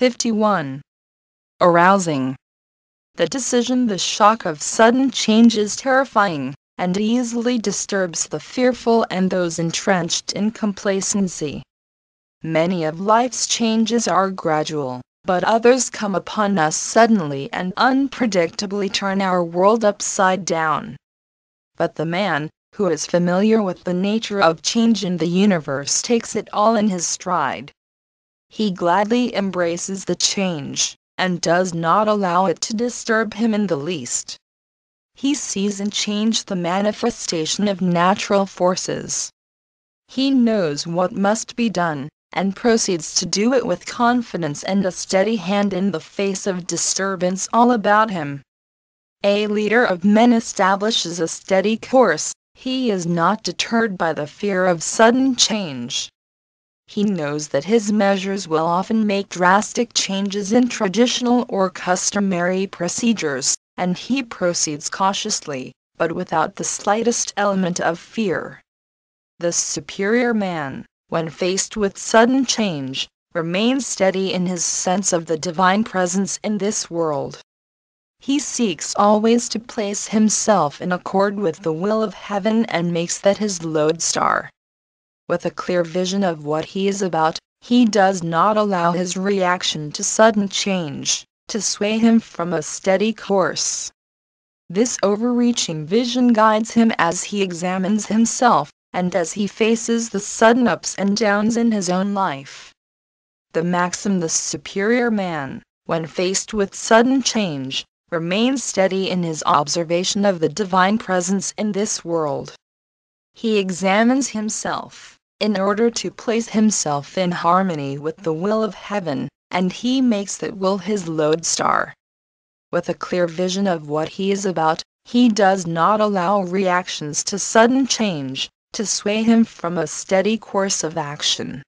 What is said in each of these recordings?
51. Arousing. The decision, the shock of sudden change is terrifying, and easily disturbs the fearful and those entrenched in complacency. Many of life's changes are gradual, but others come upon us suddenly and unpredictably turn our world upside down. But the man, who is familiar with the nature of change in the universe, takes it all in his stride. He gladly embraces the change, and does not allow it to disturb him in the least. He sees in change the manifestation of natural forces. He knows what must be done, and proceeds to do it with confidence and a steady hand in the face of disturbance all about him. A leader of men establishes a steady course. He is not deterred by the fear of sudden change. He knows that his measures will often make drastic changes in traditional or customary procedures, and he proceeds cautiously, but without the slightest element of fear. The superior man, when faced with sudden change, remains steady in his sense of the divine presence in this world. He seeks always to place himself in accord with the will of heaven and makes that his lodestar. With a clear vision of what he is about, he does not allow his reaction to sudden change to sway him from a steady course. This overreaching vision guides him as he examines himself, and as he faces the sudden ups and downs in his own life. The maxim, the superior man, when faced with sudden change, remains steady in his observation of the divine presence in this world. He examines himself, in order to place himself in harmony with the will of heaven, and he makes that will his lodestar. With a clear vision of what he is about, he does not allow reactions to sudden change to sway him from a steady course of action.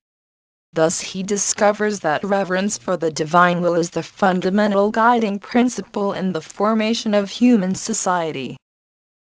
Thus he discovers that reverence for the divine will is the fundamental guiding principle in the formation of human society.